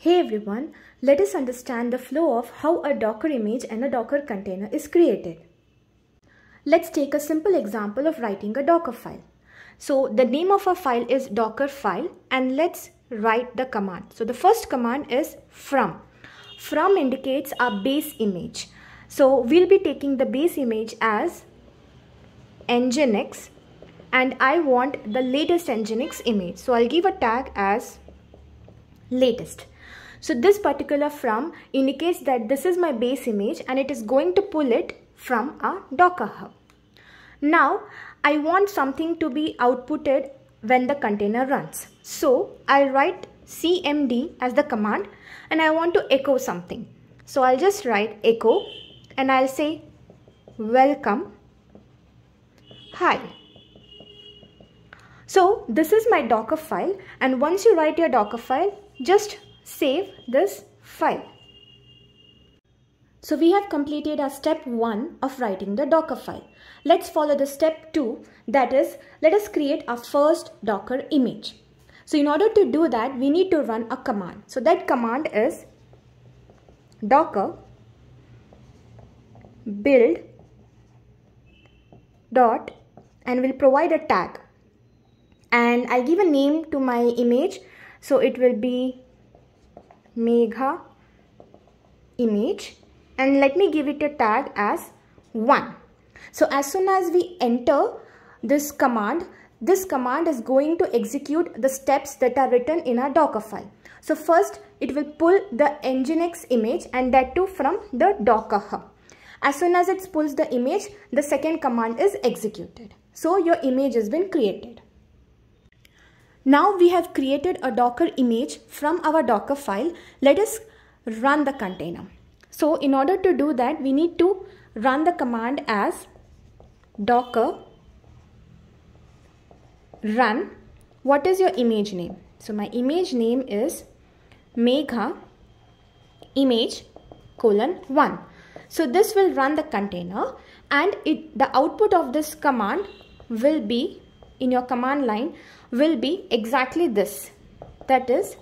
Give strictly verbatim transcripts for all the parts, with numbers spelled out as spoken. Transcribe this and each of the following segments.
Hey everyone, let us understand the flow of how a Docker image and a Docker container is created. Let's take a simple example of writing a Docker file. So the name of our file is Dockerfile, and let's write the command. So the first command is from. From indicates our base image. So we'll be taking the base image as nginx, and I want the latest nginx image. So I'll give a tag as latest. So this particular from indicates that this is my base image and it is going to pull it from our Docker Hub. Now I want something to be outputted when the container runs. So I'll write cmd as the command and I want to echo something. So I'll just write echo and I'll say welcome. Hi. So this is my Docker file, and once you write your Docker file, just save this file. So we have completed our step one of writing the Docker file. Let's follow the step two, that is, let us create our first Docker image. So in order to do that, we need to run a command. So that command is docker build dot, and we'll provide a tag, and I'll give a name to my image. So it will be Megha image, and let me give it a tag as one. So as soon as we enter this command, this command is going to execute the steps that are written in our Docker file. So first it will pull the nginx image, and that too from the Docker Hub. As soon as it pulls the image, the second command is executed. So your image has been created. Now we have created a Docker image from our Docker file. Let us run the container. So in order to do that, we need to run the command as docker run. What is your image name? So my image name is Megha image colon one. So this will run the container, and it, the output of this command will be in your command line will be exactly this, that is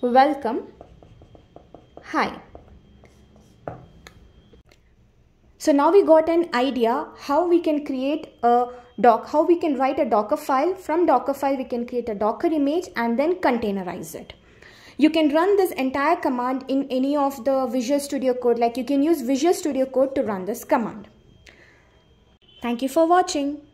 welcome hi. So now we got an idea how we can create a doc how we can write a Docker file. From Docker file we can create a Docker image and then containerize it. You can run this entire command in any of the Visual Studio Code, like you can use Visual Studio Code to run this command. Thank you for watching.